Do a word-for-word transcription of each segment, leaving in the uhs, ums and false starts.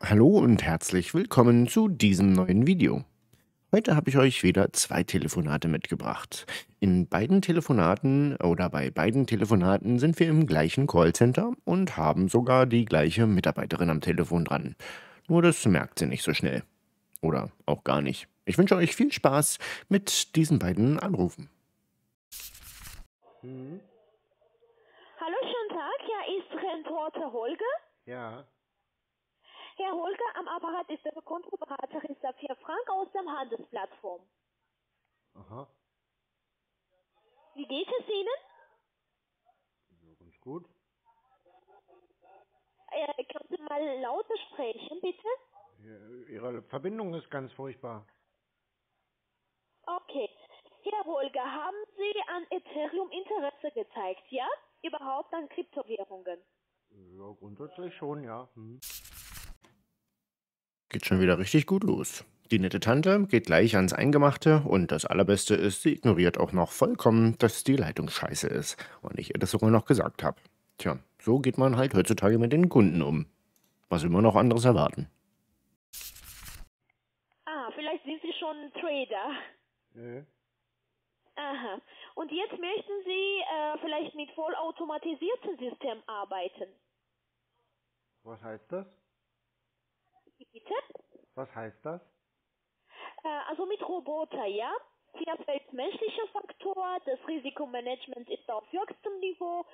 Hallo und herzlich willkommen zu diesem neuen Video. Heute habe ich euch wieder zwei Telefonate mitgebracht. In beiden Telefonaten oder bei beiden Telefonaten sind wir im gleichen Callcenter und haben sogar die gleiche Mitarbeiterin am Telefon dran. Nur das merkt sie nicht so schnell. Oder auch gar nicht. Ich wünsche euch viel Spaß mit diesen beiden Anrufen. Hm. Hallo, schönen Tag. Hier ist Reporter Holger. Ja. Herr Holger, am Apparat ist der Kontoberater Safir Frank aus der Handelsplattform. Aha. Wie geht es Ihnen? Ja, ganz gut. Äh, können Sie mal lauter sprechen, bitte? Ja, Ihre Verbindung ist ganz furchtbar. Okay. Herr Holger, haben Sie an Ethereum Interesse gezeigt, ja? Überhaupt an Kryptowährungen? Ja, grundsätzlich schon, ja. Hm. Geht schon wieder richtig gut los. Die nette Tante geht gleich ans Eingemachte und das Allerbeste ist, sie ignoriert auch noch vollkommen, dass die Leitung scheiße ist und ich ihr das sogar noch gesagt habe. Tja, so geht man halt heutzutage mit den Kunden um. Was will man noch anderes erwarten? Ah, vielleicht sind Sie schon Trader. Nee. Aha. Und jetzt möchten Sie äh, vielleicht mit vollautomatisierten Systemen arbeiten. Was heißt das? Bitte? Was heißt das? Also mit Roboter, ja. Hier fällt menschlicher Faktor, das Risikomanagement ist auf höchstem Niveau.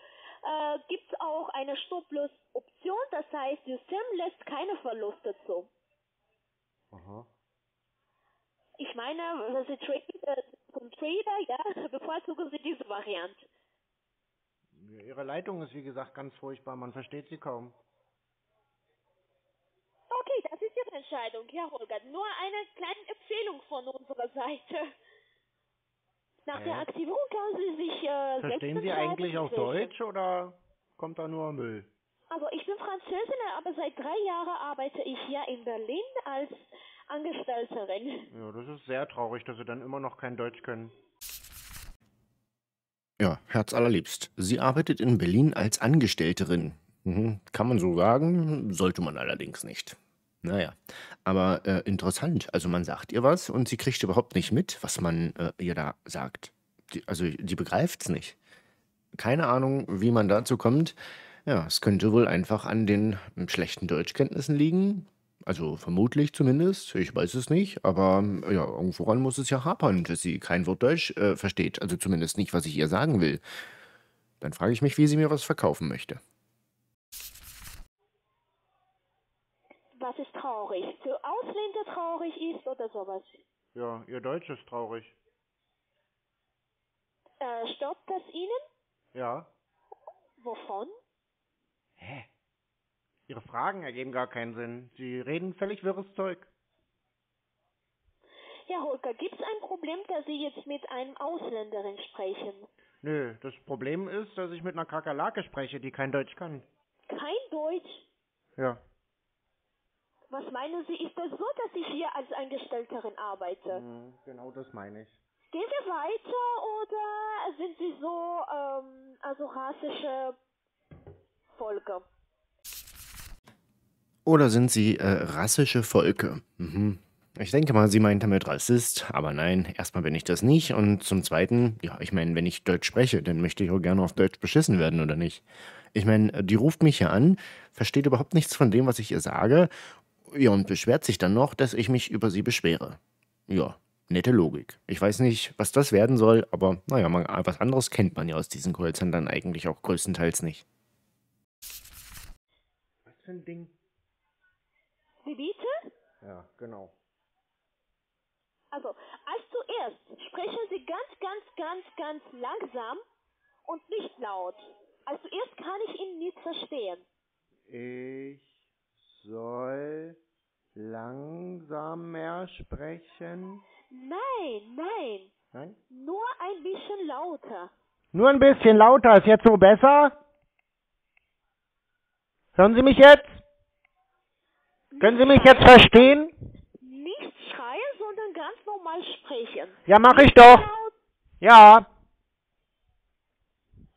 Äh, Gibt es auch eine Stop-Loss-Option, das heißt, System lässt keine Verluste zu. Aha. Ich meine, wenn Sie Trader, zum Trader, ja, bevorzugen Sie diese Variante. Ja, Ihre Leitung ist, wie gesagt, ganz furchtbar, man versteht sie kaum. Okay, das ist Ihre Entscheidung, Herr Holger. Nur eine kleine Empfehlung von unserer Seite. Nach äh. der Aktivierung können Sie sich äh, Verstehen Sie eigentlich auf Deutsch oder kommt da nur Müll? Also ich bin Französin, aber seit drei Jahren arbeite ich hier in Berlin als Angestellterin. Ja, das ist sehr traurig, dass Sie dann immer noch kein Deutsch können. Ja, herzallerliebst. Sie arbeitet in Berlin als Angestellterin. Mhm, kann man so sagen, sollte man allerdings nicht. Naja, aber äh, interessant. Also man sagt ihr was und sie kriegt überhaupt nicht mit, was man äh, ihr da sagt. Die, also die begreift es nicht. Keine Ahnung, wie man dazu kommt. Ja, es könnte wohl einfach an den schlechten Deutschkenntnissen liegen. Also vermutlich zumindest. Ich weiß es nicht. Aber ja, irgendworan muss es ja hapern, dass sie kein Wort Deutsch äh, versteht. Also zumindest nicht, was ich ihr sagen will. Dann frage ich mich, wie sie mir was verkaufen möchte. Was ist traurig? Für Ausländer traurig ist oder sowas? Ja, ihr Deutsch ist traurig. Äh, stört das Ihnen? Ja. Wovon? Hä? Ihre Fragen ergeben gar keinen Sinn. Sie reden völlig wirres Zeug. Ja, Holger, gibt's ein Problem, dass Sie jetzt mit einem Ausländerin sprechen? Nö, das Problem ist, dass ich mit einer Kakerlake spreche, die kein Deutsch kann. Kein Deutsch? Ja. Was meinen Sie, ist das so, dass ich hier als Angestellterin arbeite? Mhm, genau das meine ich. Gehen wir weiter oder sind Sie so, ähm, also rassische Volke? Oder sind Sie äh, rassische Volke? Mhm. Ich denke mal, sie meint damit Rassist, aber nein, erstmal bin ich das nicht und zum Zweiten, ja, ich meine, wenn ich Deutsch spreche, dann möchte ich auch gerne auf Deutsch beschissen werden, oder nicht? Ich meine, die ruft mich hier an, versteht überhaupt nichts von dem, was ich ihr sage. Ja, und beschwert sich dann noch, dass ich mich über sie beschwere. Ja, nette Logik. Ich weiß nicht, was das werden soll, aber naja, man, was anderes kennt man ja aus diesen Callcentern eigentlich auch größtenteils nicht. Was für ein Ding? Wie bitte? Ja, genau. Also, als zuerst sprechen Sie ganz, ganz, ganz, ganz langsam und nicht laut. Als zuerst kann ich Ihnen nicht verstehen. Ich soll langsamer sprechen? Nein, nein. Nein? Nur ein bisschen lauter. Nur ein bisschen lauter? Ist jetzt so besser? Hören Sie mich jetzt? Nicht Können Sie mich schreien. Jetzt verstehen? Nicht schreien, sondern ganz normal sprechen. Ja, mache ich doch. Laut. Ja.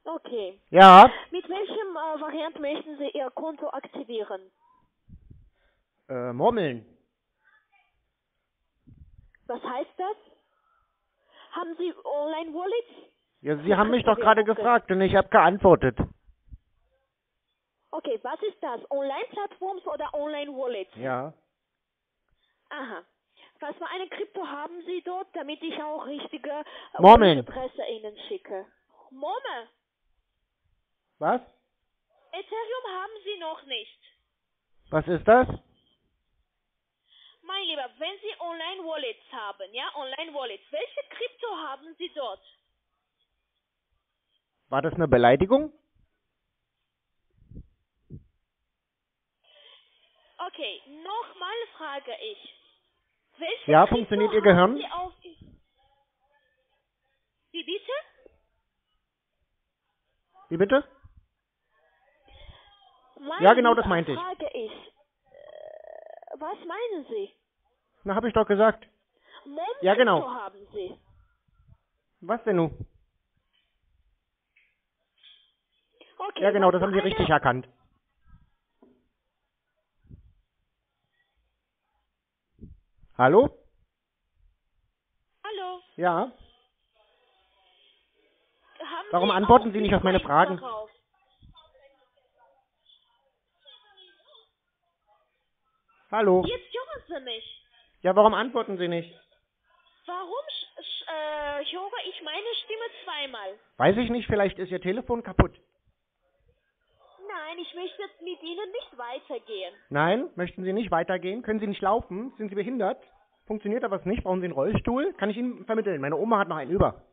Okay. Ja. Mit welchem äh, Variant möchten Sie Ihr Konto aktivieren? äh, Murmeln. Was heißt das? Haben Sie Online-Wallets? Ja, Sie haben mich doch gerade gefragt und ich habe geantwortet. Okay, was ist das? Online-Plattforms oder Online-Wallets? Ja. Aha. Was für eine Krypto haben Sie dort, damit ich auch richtige Murmeln. Presse Ihnen schicke? Murmeln? Was? Ethereum haben Sie noch nicht. Was ist das? Mein Lieber, wenn Sie Online-Wallets haben, ja, Online-Wallets, welche Krypto haben Sie dort? War das eine Beleidigung? Okay, nochmal frage ich. Welche ja, Krypto funktioniert Ihr Gehirn? Auf... Wie bitte? Wie bitte? Meine ja, genau das meinte ich. Frage ich. Was meinen Sie? Na, habe ich doch gesagt. Murmeln ja, genau. Haben Sie. Was denn nun? Okay, ja, genau, das haben Sie eine... richtig erkannt. Hallo? Hallo? Ja? Haben Warum Sie antworten Sie nicht auf meine Fragen? Darauf? Hallo? Jetzt hören Sie mich. Ja, warum antworten Sie nicht? Warum äh, höre ich meine Stimme zweimal? Weiß ich nicht, vielleicht ist Ihr Telefon kaputt. Nein, ich möchte mit Ihnen nicht weitergehen. Nein, möchten Sie nicht weitergehen? Können Sie nicht laufen? Sind Sie behindert? Funktioniert da was nicht? Brauchen Sie einen Rollstuhl? Kann ich Ihnen vermitteln? Meine Oma hat noch einen über.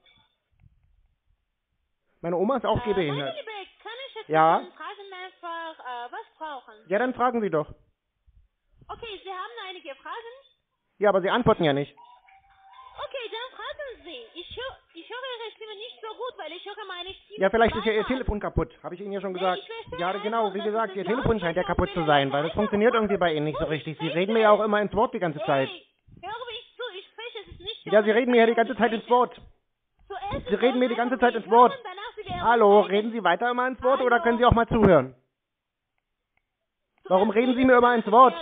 Meine Oma ist auch äh, gehbehindert. Meine Liebe, kann ich jetzt ja. Fragen einfach, äh, was brauchen? Ja, dann fragen Sie doch. Okay, Sie haben einige Fragen? Ja, aber Sie antworten ja nicht. Okay, dann fragen Sie. Ich, hör, ich höre Ihre Stimme nicht so gut, weil ich höre meine Stimme. Ja, vielleicht ist ja Ihr Telefon kaputt. Habe ich Ihnen ja schon gesagt. Nee, ja, genau, wie gesagt, Ihr Telefon scheint ja kaputt zu sein, weil das funktioniert irgendwie bei Ihnen nicht so richtig. Sie reden mir ja auch immer ins Wort die ganze Zeit. Hey, höre ich zu, ich spreche es nicht. Ja, Sie reden mir ja die ganze Zeit ins Wort. Sie reden mir die ganze Zeit ins Wort. Hallo, reden Sie weiter immer ins Wort oder können Sie auch mal zuhören? Warum reden Sie mir immer ins Wort?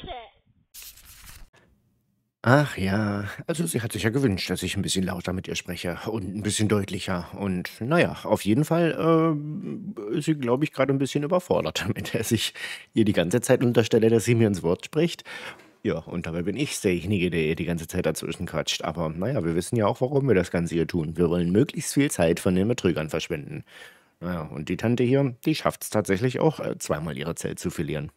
Ach ja, also sie hat sich ja gewünscht, dass ich ein bisschen lauter mit ihr spreche und ein bisschen deutlicher. Und naja, auf jeden Fall äh, ist sie, glaube ich, gerade ein bisschen überfordert damit, dass ich ihr die ganze Zeit unterstelle, dass sie mir ins Wort spricht. Ja, und dabei bin ich derjenige, der ihr die ganze Zeit dazwischen quatscht. Aber naja, wir wissen ja auch, warum wir das Ganze hier tun. Wir wollen möglichst viel Zeit von den Betrügern verschwenden. Naja, und die Tante hier, die schafft es tatsächlich auch, äh, zweimal ihre Zeit zu verlieren.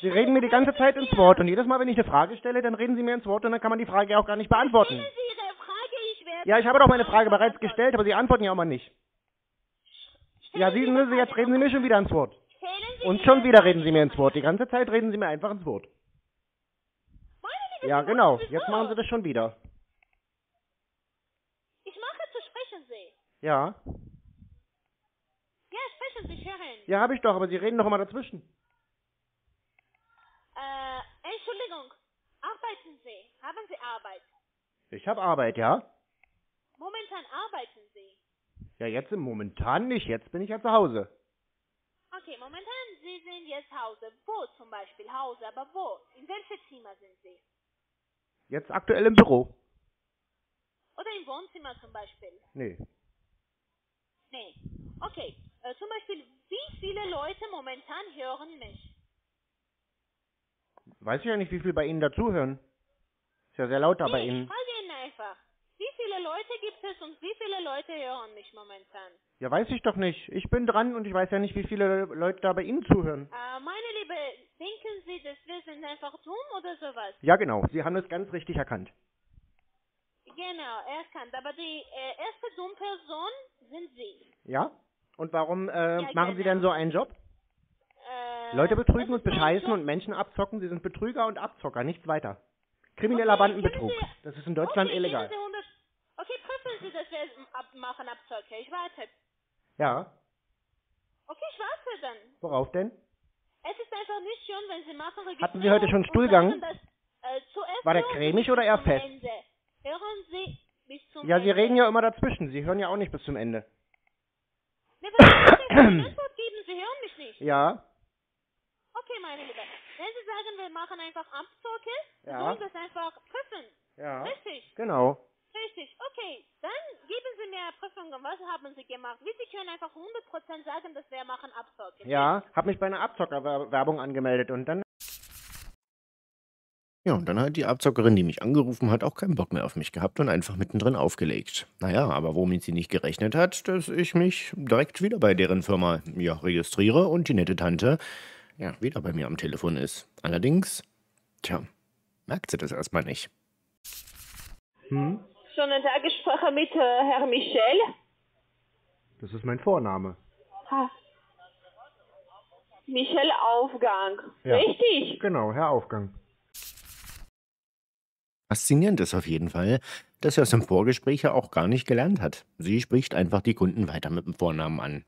Sie reden mir die ganze Zeit ins Wort und jedes Mal, wenn ich eine Frage stelle, dann reden Sie mir ins Wort und dann kann man die Frage auch gar nicht beantworten. Stellen Sie Ihre Frage, ich werde ja, ich habe doch meine Frage bereits gestellt, aber Sie antworten ja auch mal nicht. Ja, Sie, Sie jetzt reden Sie mir schon wieder ins Wort. Und schon wieder reden Sie mir ins Wort. Die ganze Zeit reden Sie mir einfach ins Wort. Ja, genau. Jetzt machen Sie das schon wieder. Ich mache zu sprechen, Sie. Ja. Ja, sprechen Sie, Sharon. Ja, habe ich doch, aber Sie reden doch immer dazwischen. Äh, Entschuldigung, arbeiten Sie? Haben Sie Arbeit? Ich habe Arbeit, ja. Momentan arbeiten Sie? Ja, jetzt momentan nicht, jetzt bin ich ja zu Hause. Okay, momentan, Sie sind jetzt zu Hause. Wo zum Beispiel? Hause, aber wo? In welchem Zimmer sind Sie? Jetzt aktuell im Büro. Oder im Wohnzimmer zum Beispiel? Nee. Nee, okay. Äh, zum Beispiel, wie viele Leute momentan hören mich? Weiß ich ja nicht, wie viel bei Ihnen dazuhören. Ist ja sehr laut da nee, bei Ihnen. Ich frage Ihnen einfach. Wie viele Leute gibt es und wie viele Leute hören mich momentan? Ja, weiß ich doch nicht. Ich bin dran und ich weiß ja nicht, wie viele Leute da bei Ihnen zuhören. Äh, meine Liebe, denken Sie, dass wir sind einfach dumm oder sowas? Ja, genau. Sie haben es ganz richtig erkannt. Genau, erkannt. Aber die äh, erste dumme Person sind Sie. Ja? Und warum äh, ja, machen genau. Sie denn so einen Job? Leute betrügen und bescheißen und Menschen abzocken. Sie sind Betrüger und Abzocker, nichts weiter. Krimineller okay, Bandenbetrug. Sie, das ist in Deutschland okay, illegal. hundert, okay, prüfen Sie, dass wir es machen, Abzocke. Ich warte. Ja. Okay, ich warte dann. Worauf denn? Es ist einfach nicht schön, wenn Sie machen... Registrierung hatten Sie heute schon Stuhlgang? Sagen, dass, äh, war der cremig oder eher fest? Ende. Hören Sie bis zum ja, Ende. Sie reden ja immer dazwischen. Sie hören ja auch nicht bis zum Ende. Ne, was Sie hören mich nicht. Ja. Okay, meine Liebe. sagen, wir machen einfach Abzocke, ja. Du musst einfach prüfen. Ja. Richtig? Genau. Richtig, okay. Dann geben Sie mir Prüfungen, was haben Sie gemacht? Wie Sie können einfach hundert Prozent sagen, dass wir machen Abzocke. Ja, habe mich bei einer Abzocker-Werbung angemeldet und dann... Ja, und dann hat die Abzockerin, die mich angerufen hat, auch keinen Bock mehr auf mich gehabt und einfach mittendrin aufgelegt. Naja, aber womit sie nicht gerechnet hat, dass ich mich direkt wieder bei deren Firma ja, registriere und die nette Tante ja wieder bei mir am Telefon ist. Allerdings, tja, merkt sie das erstmal nicht. Hm? Schönen Tag, ich spreche mit äh, Herrn Michel. Das ist mein Vorname. Ha. Michel Aufgang. Ja. Richtig? Genau, Herr Aufgang. Faszinierend ist auf jeden Fall, dass er es im Vorgespräch ja auch gar nicht gelernt hat. Sie spricht einfach die Kunden weiter mit dem Vornamen an.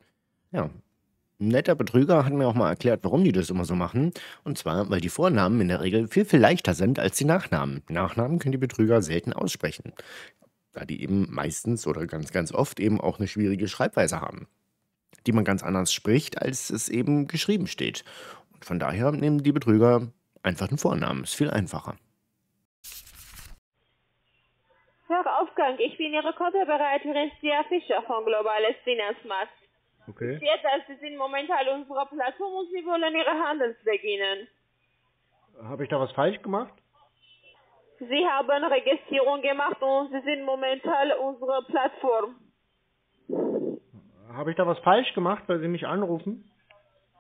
Ja, ein netter Betrüger hat mir auch mal erklärt, warum die das immer so machen. Und zwar, weil die Vornamen in der Regel viel, viel leichter sind als die Nachnamen. Nachnamen können die Betrüger selten aussprechen, da die eben meistens oder ganz, ganz oft eben auch eine schwierige Schreibweise haben, die man ganz anders spricht, als es eben geschrieben steht. Und von daher nehmen die Betrüger einfach den Vornamen. Ist viel einfacher. Herr Aufgang, ich bin Ihre Kontobereiterin Sia Fischer von Globales Finanzmarkt. Okay. Ich sehe, dass Sie sind momentan unserer Plattform und Sie wollen Ihre Handels beginnen. Habe ich da was falsch gemacht? Sie haben Registrierung gemacht und Sie sind momentan unsere Plattform. Habe ich da was falsch gemacht, weil Sie mich anrufen?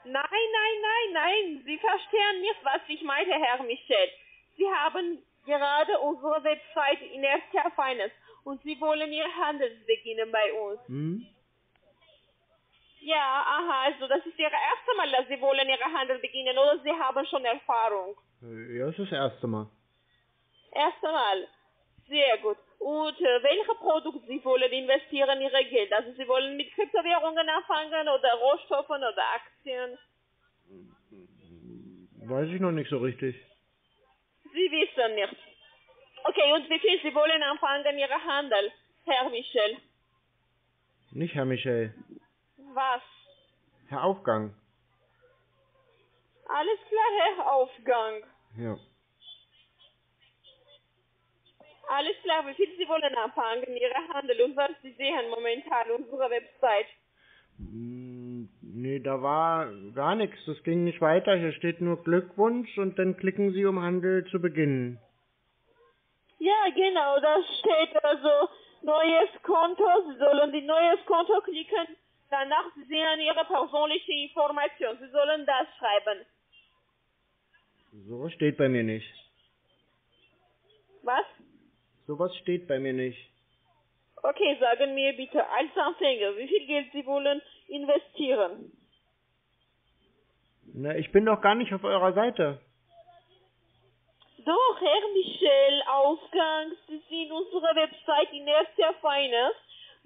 Nein, nein, nein, nein. Sie verstehen nicht, was ich meinte, Herr Michel. Sie haben... gerade unsere Website in Erste Finance und Sie wollen Ihr Handel beginnen bei uns. Hm? Ja, aha, also das ist Ihr erstes Mal, dass Sie wollen Ihr Handel beginnen oder Sie haben schon Erfahrung? Ja, das ist das erste Mal. Erste Mal, sehr gut. Und äh, welche Produkte Sie wollen investieren, Ihr Geld? Also Sie wollen mit Kryptowährungen anfangen oder Rohstoffen oder Aktien? Weiß ich noch nicht so richtig. Sie wissen nicht. Okay, und wie viel Sie wollen anfangen, Ihren Handel, Herr Michel? Nicht Herr Michel. Was? Herr Aufgang. Alles klar, Herr Aufgang. Ja. Alles klar, wie viel Sie wollen anfangen, Ihren Handel und was Sie sehen momentan unsere Website? Nee, da war gar nichts. Das ging nicht weiter. Hier steht nur Glückwunsch und dann klicken Sie, um Handel zu beginnen. Ja, genau. Da steht also neues Konto. Sie sollen die neues Konto klicken. Danach sehen Ihre persönliche Information. Sie sollen das schreiben. So steht bei mir nicht. Was? Sowas steht bei mir nicht. Okay, sagen mir bitte, als Anfänger, wie viel Geld Sie wollen investieren? Na, ich bin doch gar nicht auf eurer Seite. Doch, Herr Michel, Aufgang, Sie sind unsere Website in Erste Finance.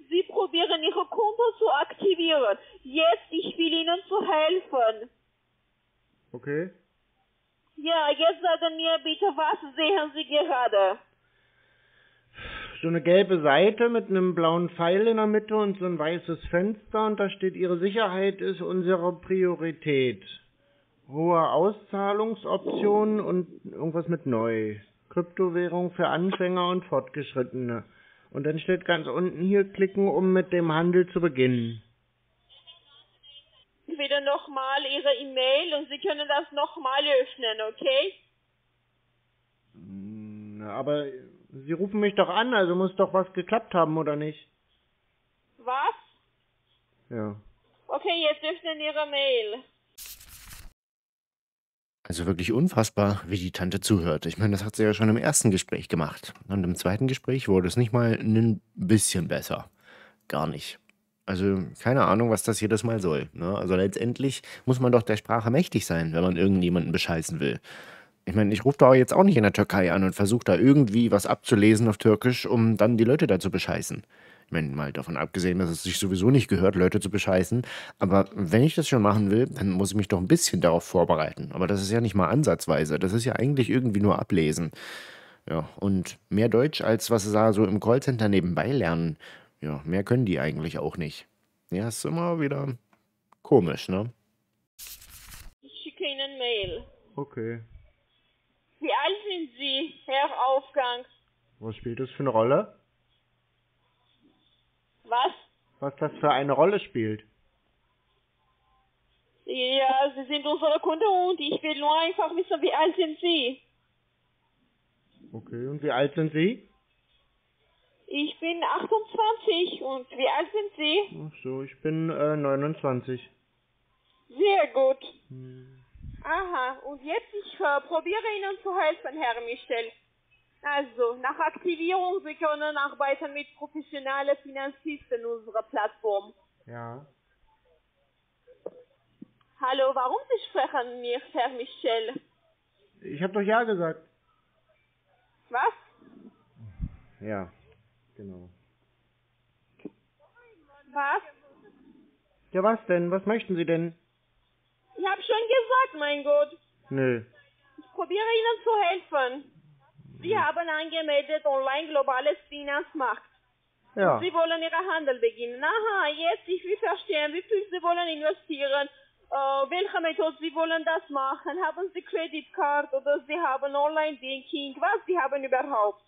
Sie probieren, Ihre Konto zu aktivieren. Jetzt, ich will Ihnen zu helfen. Okay. Ja, jetzt sagen mir bitte, was sehen Sie gerade? So eine gelbe Seite mit einem blauen Pfeil in der Mitte und so ein weißes Fenster und da steht, Ihre Sicherheit ist unsere Priorität. Hohe Auszahlungsoptionen und irgendwas mit neu. Kryptowährung für Anfänger und Fortgeschrittene. Und dann steht ganz unten hier, klicken, um mit dem Handel zu beginnen. Wieder nochmal Ihre E-Mail und Sie können das nochmal öffnen, okay? Aber... Sie rufen mich doch an, also muss doch was geklappt haben, oder nicht? Was? Ja. Okay, jetzt öffnen Ihre Mail. Also wirklich unfassbar, wie die Tante zuhört. Ich meine, das hat sie ja schon im ersten Gespräch gemacht. Und im zweiten Gespräch wurde es nicht mal ein bisschen besser. Gar nicht. Also keine Ahnung, was das jedes Mal soll, ne? Also letztendlich muss man doch der Sprache mächtig sein, wenn man irgendjemanden bescheißen will. Ich meine, ich rufe da jetzt auch nicht in der Türkei an und versuche da irgendwie was abzulesen auf Türkisch, um dann die Leute da zu bescheißen. Ich meine, mal davon abgesehen, dass es sich sowieso nicht gehört, Leute zu bescheißen. Aber wenn ich das schon machen will, dann muss ich mich doch ein bisschen darauf vorbereiten. Aber das ist ja nicht mal ansatzweise. Das ist ja eigentlich irgendwie nur ablesen. Ja, und mehr Deutsch, als was sie da so im Callcenter nebenbei lernen. Ja, mehr können die eigentlich auch nicht. Ja, ist immer wieder komisch, ne? Ich schicke Ihnen Mail. Okay. Wie alt sind Sie, Herr Aufgang? Was spielt das für eine Rolle? Was? Was das für eine Rolle spielt? Ja, Sie sind unsere Kunde und ich will nur einfach wissen, wie alt sind Sie? Okay, und wie alt sind Sie? Ich bin achtundzwanzig und wie alt sind Sie? Ach so, ich bin äh, neunundzwanzig. Sehr gut. Hm. Aha, und jetzt ich äh, probiere Ihnen zu helfen, Herr Michel. Also, nach Aktivierung, Sie können arbeiten mit professionellen Finanzisten unserer Plattform. Ja. Hallo, warum Sie sprechen mir, Herr Michel? Ich habe doch ja gesagt. Was? Ja, genau. Was? Ja, was denn? Was möchten Sie denn? Ich habe schon gesagt, mein Gott. Nö. Ich probiere Ihnen zu helfen. Sie hm. haben angemeldet online globales Finanzmarkt. Ja. Und Sie wollen Ihren Handel beginnen. Aha, jetzt, ich will verstehen, wie viel Sie wollen investieren, äh, welche Methode Sie wollen das machen. Haben Sie Kreditkarte oder Sie haben Online-Banking, was Sie haben überhaupt.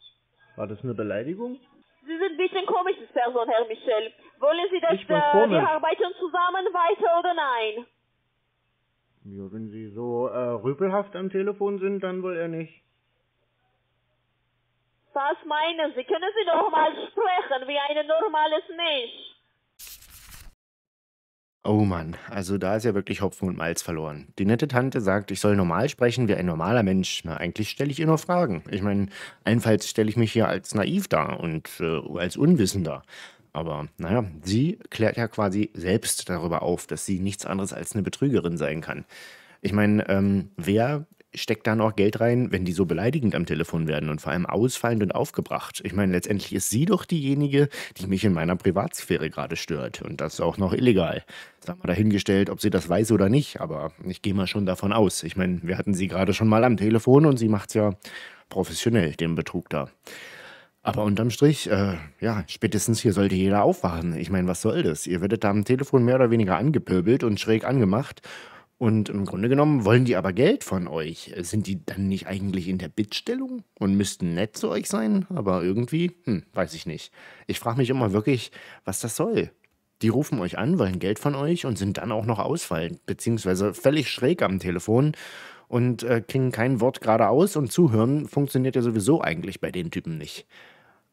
War das eine Beleidigung? Sie sind ein bisschen komische Person, Herr Michel. Wollen Sie, dass äh, wir arbeiten zusammen weiter oder nein? Ja, wenn Sie so äh, rüpelhaft am Telefon sind, dann wohl eher nicht. Was meinen Sie? Können Sie normal sprechen, wie ein normales Mensch? Oh Mann, also da ist ja wirklich Hopfen und Malz verloren. Die nette Tante sagt, ich soll normal sprechen wie ein normaler Mensch. Na, eigentlich stelle ich ihr nur Fragen. Ich meine, allenfalls stelle ich mich hier als naiv dar und äh, als Unwissender. Aber naja, sie klärt ja quasi selbst darüber auf, dass sie nichts anderes als eine Betrügerin sein kann. Ich meine, ähm, wer steckt da noch Geld rein, wenn die so beleidigend am Telefon werden und vor allem ausfallend und aufgebracht? Ich meine, letztendlich ist sie doch diejenige, die mich in meiner Privatsphäre gerade stört. Und das auch noch illegal. Sag mal dahingestellt, ob sie das weiß oder nicht, aber ich gehe mal schon davon aus. Ich meine, wir hatten sie gerade schon mal am Telefon und sie macht's ja professionell, den Betrug da. Aber unterm Strich, äh, ja, spätestens hier sollte jeder aufwachen. Ich meine, was soll das? Ihr werdet da am Telefon mehr oder weniger angepöbelt und schräg angemacht. Und im Grunde genommen wollen die aber Geld von euch. Sind die dann nicht eigentlich in der Bittstellung und müssten nett zu euch sein? Aber irgendwie, hm, weiß ich nicht. Ich frage mich immer wirklich, was das soll. Die rufen euch an, wollen Geld von euch und sind dann auch noch ausfallend, beziehungsweise völlig schräg am Telefon. Und äh, kriegen kein Wort geradeaus und zuhören funktioniert ja sowieso eigentlich bei den Typen nicht.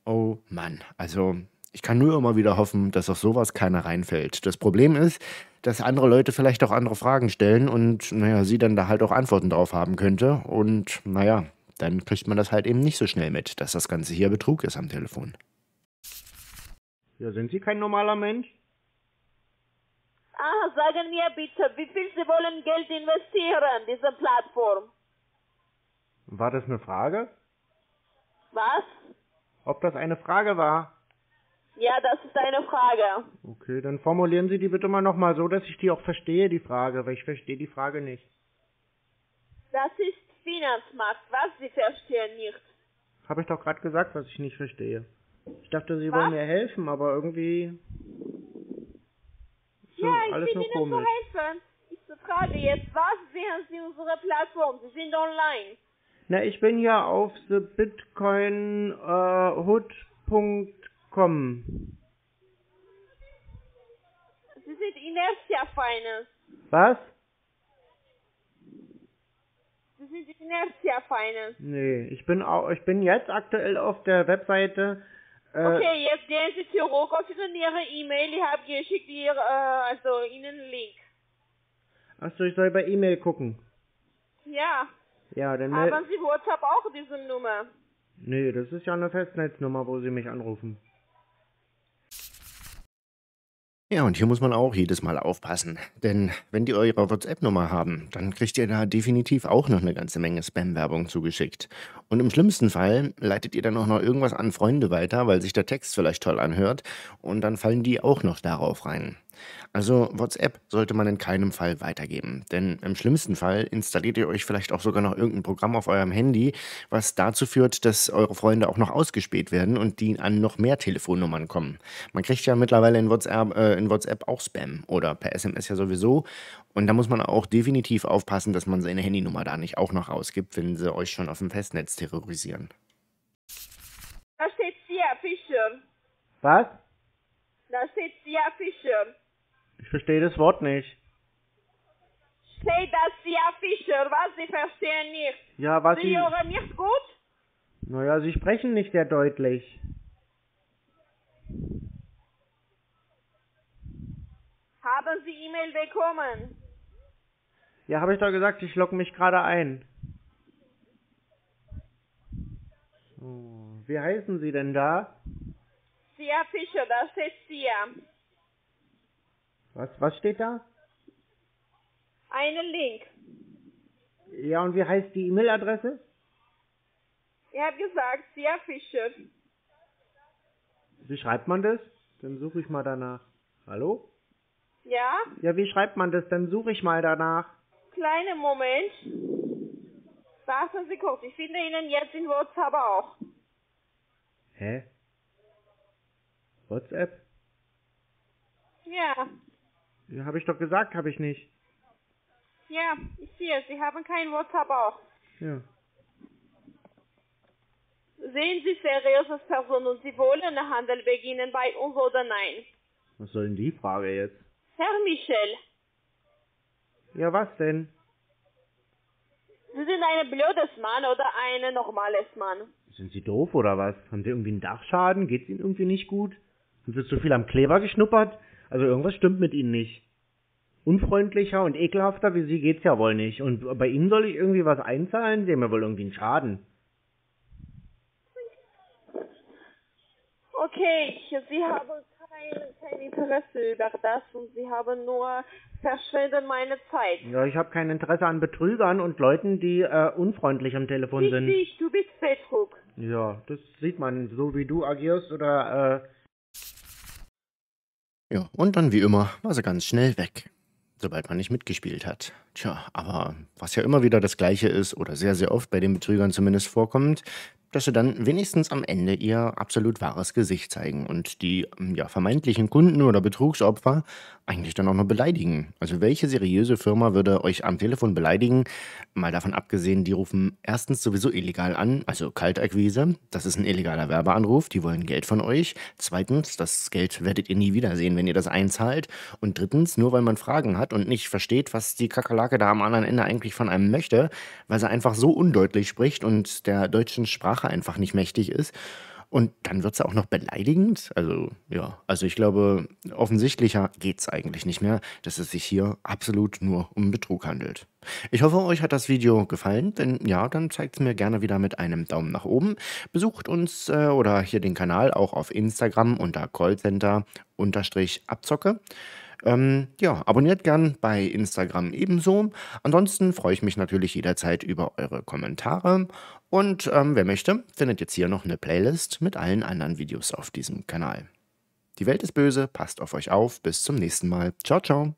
Oh Mann, also ich kann nur immer wieder hoffen, dass auf sowas keiner reinfällt. Das Problem ist, dass andere Leute vielleicht auch andere Fragen stellen und naja, sie dann da halt auch Antworten drauf haben könnte. Und naja, dann kriegt man das halt eben nicht so schnell mit, dass das Ganze hier Betrug ist am Telefon. Ja, sind Sie kein normaler Mensch? Ah, sagen mir bitte, wie viel Sie wollen Geld investieren in diese Plattform? War das eine Frage? Was? Ob das eine Frage war? Ja, das ist eine Frage. Okay, dann formulieren Sie die bitte mal nochmal so, dass ich die auch verstehe, die Frage, weil ich verstehe die Frage nicht. Das ist Finanzmarkt, was Sie verstehen nicht. Habe ich doch gerade gesagt, was ich nicht verstehe. Ich dachte, Sie was? wollen mir helfen, aber irgendwie... So, ja, ich will Ihnen zu helfen. Ich frage jetzt, was sehen Sie unsere Plattform? Sie sind online. Na, ich bin ja auf the bitcoin hood punkt com. Sie sind in Erste Finance. Was? Sie sind in Erste Finance. Nee, ich bin, auch, ich bin jetzt aktuell auf der Webseite... Okay, jetzt gehen Sie zurück auf Ihre E-Mail. Ich habe geschickt ihr, äh, also Ihnen einen Link. Achso, ich soll bei E-Mail gucken. Ja. Ja, dann haben Sie WhatsApp auch diese Nummer? Nee, das ist ja eine Festnetznummer, wo Sie mich anrufen. Ja, und hier muss man auch jedes Mal aufpassen, denn wenn die eure WhatsApp-Nummer haben, dann kriegt ihr da definitiv auch noch eine ganze Menge Spam-Werbung zugeschickt. Und im schlimmsten Fall leitet ihr dann auch noch irgendwas an Freunde weiter, weil sich der Text vielleicht toll anhört und dann fallen die auch noch darauf rein. Also WhatsApp sollte man in keinem Fall weitergeben, denn im schlimmsten Fall installiert ihr euch vielleicht auch sogar noch irgendein Programm auf eurem Handy, was dazu führt, dass eure Freunde auch noch ausgespäht werden und die an noch mehr Telefonnummern kommen. Man kriegt ja mittlerweile in WhatsApp, äh, in WhatsApp auch Spam oder per S M S ja sowieso, und da muss man auch definitiv aufpassen, dass man seine Handynummer da nicht auch noch rausgibt, wenn sie euch schon auf dem Festnetz terrorisieren. Da steht Sia Fischer. Was? Da steht Sia Fischer. Ich verstehe das Wort nicht. Steht das Sia Fischer, was? Sie verstehen nicht. Ja, was? Sie hören nicht gut? Naja, Sie sprechen nicht sehr deutlich. Haben Sie E-Mail bekommen? Ja, habe ich doch gesagt, ich logge mich gerade ein. So. Wie heißen Sie denn da? Sia Fischer, da steht Sia. Was, was steht da? Einen Link. Ja, und wie heißt die E-Mail-Adresse? Ich habe gesagt, Sia Fischer. Wie schreibt man das? Dann suche ich mal danach. Hallo? Ja? Ja, wie schreibt man das? Dann suche ich mal danach. Kleinen Moment. Warten Sie kurz, ich finde Ihnen jetzt in WhatsApp auch. Hä? WhatsApp? Ja. Ja, habe ich doch gesagt, habe ich nicht. Ja, ich sehe es. Sie haben kein WhatsApp auch. Ja. Sehen Sie seriöses Personen und Sie wollen einen Handel beginnen bei uns oder nein? Was soll denn die Frage jetzt? Herr Michel. Ja, was denn? Sie sind ein blödes Mann oder ein normales Mann? Sind Sie doof oder was? Haben Sie irgendwie einen Dachschaden? Geht's Ihnen irgendwie nicht gut? Haben Sie zu viel am Kleber geschnuppert? Also irgendwas stimmt mit Ihnen nicht. Unfreundlicher und ekelhafter wie Sie geht's ja wohl nicht. Und bei Ihnen soll ich irgendwie was einzahlen? Sie haben ja wohl irgendwie einen Schaden. Okay, Sie haben kein, kein Interesse über das und Sie haben nur verschwendet meine Zeit. Ja, ich habe kein Interesse an Betrügern und Leuten, die äh, unfreundlich am Telefon nicht sind. Nicht, du bist Betrug. Ja, das sieht man, so wie du agierst oder... Äh, Ja, und dann wie immer war sie ganz schnell weg, sobald man nicht mitgespielt hat. Tja, aber was ja immer wieder das Gleiche ist oder sehr, sehr oft bei den Betrügern zumindest vorkommt, dass sie dann wenigstens am Ende ihr absolut wahres Gesicht zeigen und die ja, vermeintlichen Kunden oder Betrugsopfer eigentlich dann auch noch beleidigen. Also welche seriöse Firma würde euch am Telefon beleidigen? Mal davon abgesehen, die rufen erstens sowieso illegal an, also Kaltakquise. Das ist ein illegaler Werbeanruf, die wollen Geld von euch. Zweitens, das Geld werdet ihr nie wiedersehen, wenn ihr das einzahlt. Und drittens, nur weil man Fragen hat und nicht versteht, was die Kakerlake da am anderen Ende eigentlich von einem möchte, weil sie einfach so undeutlich spricht und der deutschen Sprache einfach nicht mächtig ist. Und dann wird es auch noch beleidigend. Also, ja, also ich glaube, offensichtlicher geht es eigentlich nicht mehr, dass es sich hier absolut nur um Betrug handelt. Ich hoffe, euch hat das Video gefallen. Wenn ja, dann zeigt es mir gerne wieder mit einem Daumen nach oben. Besucht uns äh, oder hier den Kanal auch auf Instagram unter Callcenter Abzocke. Ähm, ja, abonniert gern bei Instagram ebenso. Ansonsten freue ich mich natürlich jederzeit über eure Kommentare. Und ähm, wer möchte, findet jetzt hier noch eine Playlist mit allen anderen Videos auf diesem Kanal. Die Welt ist böse, passt auf euch auf, bis zum nächsten Mal. Ciao, ciao.